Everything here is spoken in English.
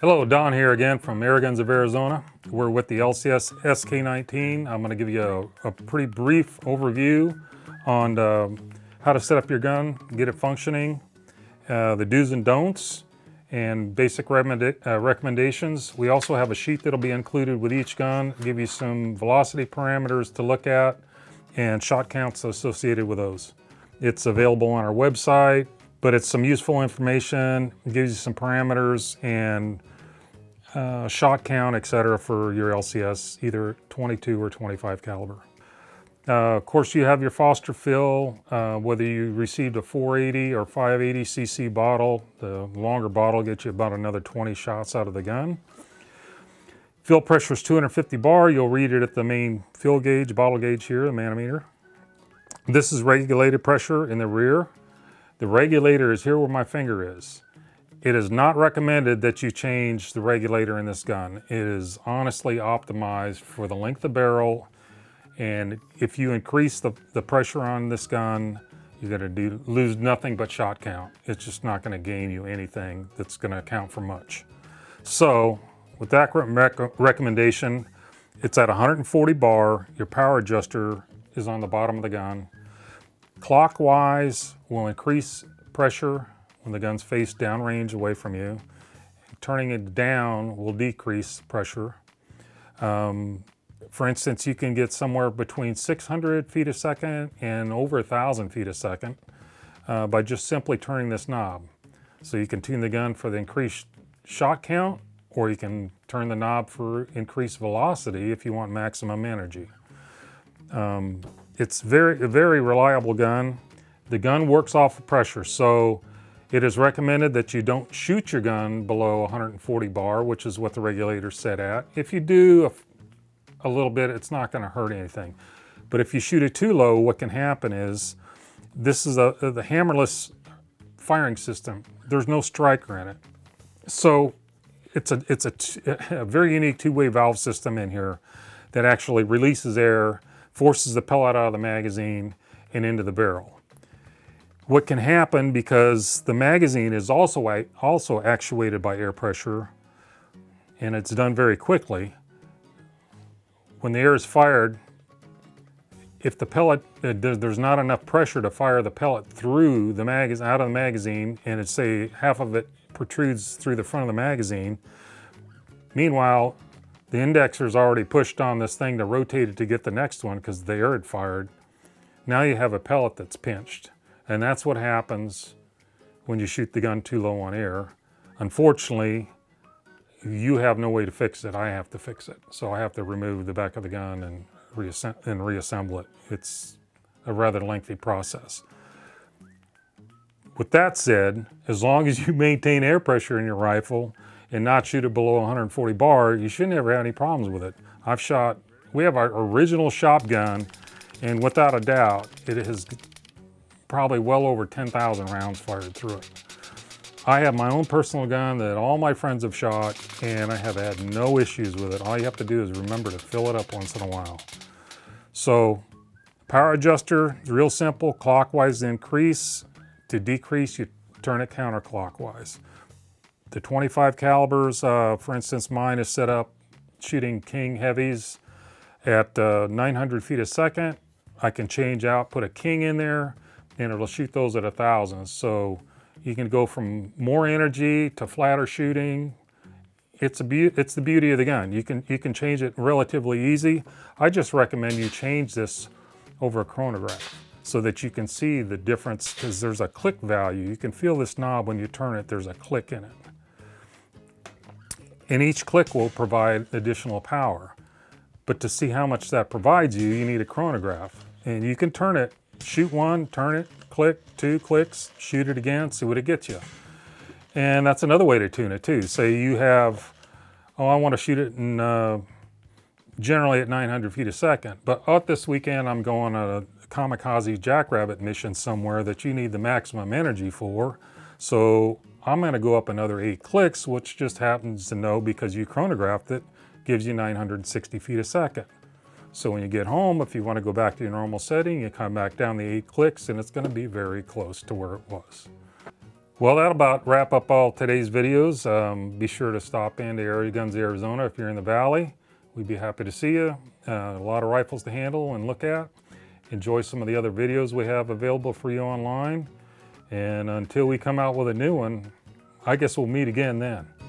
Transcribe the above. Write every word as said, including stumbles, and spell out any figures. Hello, Don here again from Airguns of Arizona. We're with the L C S S K nineteen. I'm going to give you a, a pretty brief overview on uh, how to set up your gun, get it functioning, uh, the do's and don'ts, and basic recommenda uh, recommendations. We also have a sheet that'll be included with each gun, give you some velocity parameters to look at and shot counts associated with those. It's available on our website, but it's some useful information. It gives you some parameters and Uh, shot count, et cetera, for your L C S, either twenty-two or twenty-five caliber. Uh, of course, you have your Foster fill, uh, whether you received a four eighty or five eighty C C bottle. The longer bottle gets you about another twenty shots out of the gun. Fill pressure is two hundred fifty bar. You'll read it at the main fill gauge, bottle gauge here, the manometer. This is regulated pressure in the rear. The regulator is here where my finger is. It is not recommended that you change the regulator in this gun. It is honestly optimized for the length of barrel. And if you increase the, the pressure on this gun, you're gonna do, lose nothing but shot count. It's just not gonna gain you anything that's gonna account for much. So with that rec recommendation, it's at one hundred forty bar. Your power adjuster is on the bottom of the gun. Clockwise will increase pressure when the gun's face downrange away from you. Turning it down will decrease pressure. Um, for instance, you can get somewhere between six hundred feet a second and over one thousand feet a second uh, by just simply turning this knob. So you can tune the gun for the increased shot count, or you can turn the knob for increased velocity if you want maximum energy. Um, it's very, a very reliable gun. The gun works off of pressure, so it is recommended that you don't shoot your gun below one hundred forty bar, which is what the regulator's set at. If you do a, a little bit, it's not gonna hurt anything. But if you shoot it too low, what can happen is, this is a, the hammerless firing system. There's no striker in it. So it's a, it's a, a very unique two-way valve system in here that actually releases air, forces the pellet out of the magazine and into the barrel. What can happen, because the magazine is also, also actuated by air pressure, and it's done very quickly. When the air is fired, if the pellet, there's not enough pressure to fire the pellet through the magazine, out of the magazine, and it's, say, half of it protrudes through the front of the magazine. Meanwhile, the indexer's already pushed on this thing to rotate it to get the next one because the air had fired. Now you have a pellet that's pinched. And that's what happens when you shoot the gun too low on air. Unfortunately, you have no way to fix it. I have to fix it. So I have to remove the back of the gun and, reassem and reassemble it. It's a rather lengthy process. With that said, as long as you maintain air pressure in your rifle and not shoot it below one hundred forty bar, you shouldn't ever have any problems with it. I've shot, we have our original shotgun, and without a doubt, it has probably well over ten thousand rounds fired through it. I have my own personal gun that all my friends have shot, and I have had no issues with it. All you have to do is remember to fill it up once in a while. So power adjuster is real simple. Clockwise to increase, to decrease you turn it counterclockwise. The twenty-five calibers, uh, for instance, mine is set up shooting King heavies at uh, nine hundred feet a second. I can change out, put a King in there, and it'll shoot those at a thousand. So you can go from more energy to flatter shooting. It's a be it's the beauty of the gun. You can you can change it relatively easy. I just recommend you change this over a chronograph so that you can see the difference, because there's a click value. You can feel this knob when you turn it, there's a click in it. And each click will provide additional power. But to see how much that provides you, you need a chronograph. And you can turn it, shoot one, turn it, click, two clicks, shoot it again, see what it gets you. And that's another way to tune it too. Say you have, oh, I want to shoot it in, uh, generally at nine hundred feet a second, but out this weekend I'm going on a kamikaze jackrabbit mission somewhere that you need the maximum energy for. So I'm going to go up another eight clicks, which just happens to know, because you chronographed it, gives you nine hundred sixty feet a second. So when you get home, if you want to go back to your normal setting, you come back down the eight clicks and it's going to be very close to where it was. Well, that'll about wrap up all today's videos. Um, be sure to stop in to Airguns of Arizona if you're in the valley. We'd be happy to see you. Uh, a lot of rifles to handle and look at. Enjoy some of the other videos we have available for you online. And until we come out with a new one, I guess we'll meet again then.